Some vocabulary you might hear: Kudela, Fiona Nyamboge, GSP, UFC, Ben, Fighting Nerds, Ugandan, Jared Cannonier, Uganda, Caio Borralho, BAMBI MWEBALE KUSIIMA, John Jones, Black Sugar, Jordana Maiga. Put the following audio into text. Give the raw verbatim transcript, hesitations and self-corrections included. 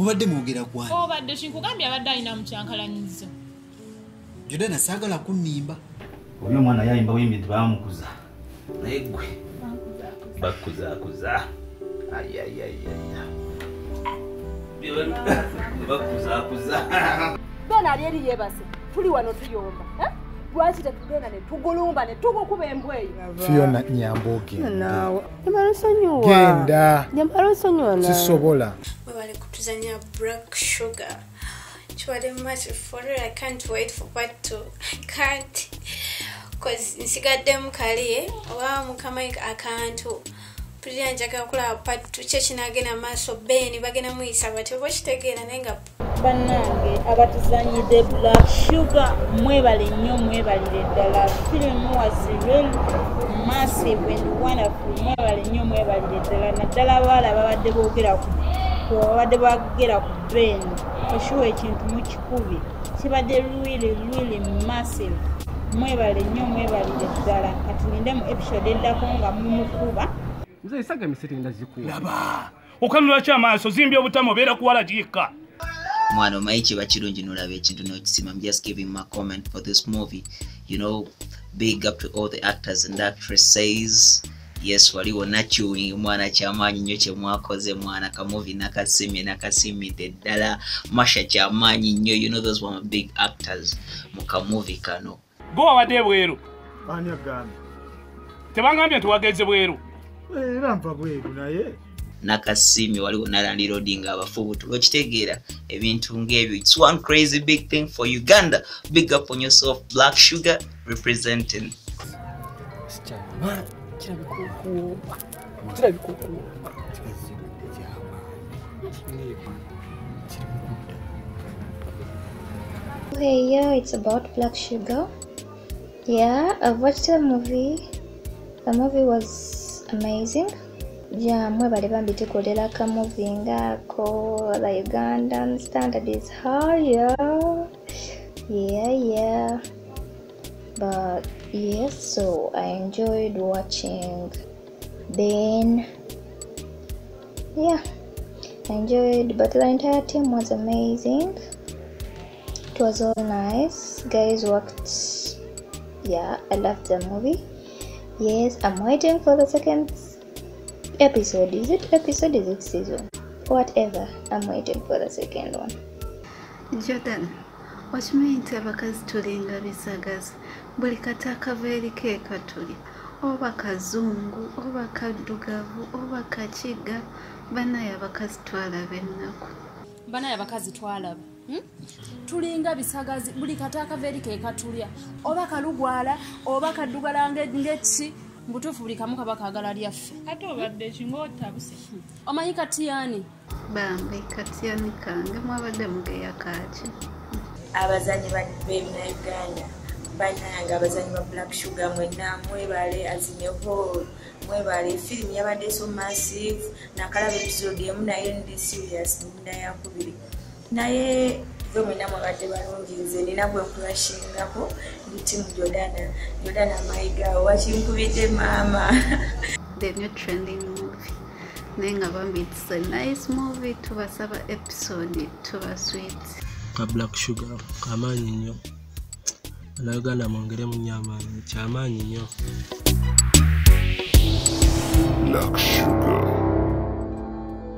Mubadde mwogera kwani? Obadde shinkugambye abadde alina mukyankalanyizo. Judana sagala kunnimba. Oyo mwana yayimba wimbi twamukuza. Naye gwe. Bakuza kuza. Ay ay ay ay. Bakuza kuza. Bana yeri yebase. Tuli wano tuyomba. Eh? Bwachi tatugenda ne tugulumba ne tugukuba embwe. Fiona nyamboge. Nawe. Nyamarosonyo. Genda. Nyamarosonyo na. Sisobola. Wale kutuzanya Black Sugar. Chwade much for it. I can't wait for part two. Can't. Cause nsigadde mukaliye. Wa mukama akantu. Pulira njaka kula part two chekinagena maso Ben bagena muyisa bati bochitegera nenga banange abatuzanyide Black Sugar mwebale nnyo mwebalire ddala film was really massive and wonderful mwebale nnyo mwebalire ddala naddala bala babadde boogera ku babadde bagera ku Ben oshuwa ekintu mukikubi kibadde really really massive mwebale nnyo mwebalire ddala katulindemu episode eddako nga mumukuba. Mzee saga misiri ndazikuwa. Laba. Okanula cha maso zimbi obutamo bera kuwala jika. Mwana maichi bachirunji nulabe chintu no chisima. I'm just giving my comment for this movie. You know, big up to all the actors and actresses. Yes, waliwo nachu mwana cha manyi nyoche mwakoze mwana ka movie nakasimi nakasimi the dala masha cha manyi nyo. You know those were my big actors muka movie kano. Go awade bweru. Anya gani. Tebangambye tuwageze bweru. Rampa kwetu naye nakasimi waliwo nalandi loading abafubu tulochitegera ebintu ngebyo. It's one crazy big thing for Uganda. Big up on yourself, Black Sugar representing. Hey, yeah, it's about Black Sugar. Yeah, I watched the movie. The movie was amazing. Yeah, mwebale bambite Kudela ka movie ngako la Ugandan standard is higher. Yeah, yeah. But yes, so I enjoyed watching Ben. Yeah, I enjoyed, but the entire team was amazing. It was all nice. Guys worked. Yeah, I loved the movie. Yes, I'm waiting for the second episode. Is it episode? Is it season? Whatever. I'm waiting for the second one. Jordan, what means abakazi tulinga bisagazi? Buli kataka veri keka tuli. Oba kazungu, oba kadugavu, oba kachiga. Bana ya bakazi twala benaku. Bana ya bakazi twala. Hmm? Tulinga bisagazi buli kataka veri keka tulia oba kalugwala oba kadugala ngeti mbutufu buli kamuka bakagala lyaffe ate obadde chingota buse omanyi katiyani bambe katiyani kange mwabadde mugeya kachi abazanyi b'ebintu bya Uganda bananga abazanyi ba Black Sugar mwenna mwebale azinyeho mwebale film yabadde so massive nakala episode emu nayo ndi serious nda yakubiri naye we mwenye mwagate balungize ninabwe kulashingako ndi timu Jordana Jordana maiga wachi mkubite mama. The new trending movie nenga bambi it's a nice movie tubasaba episode tuba sweet ka Black Sugar kamanyi nyo na Uganda mwongere mnyama chamanyi nyo.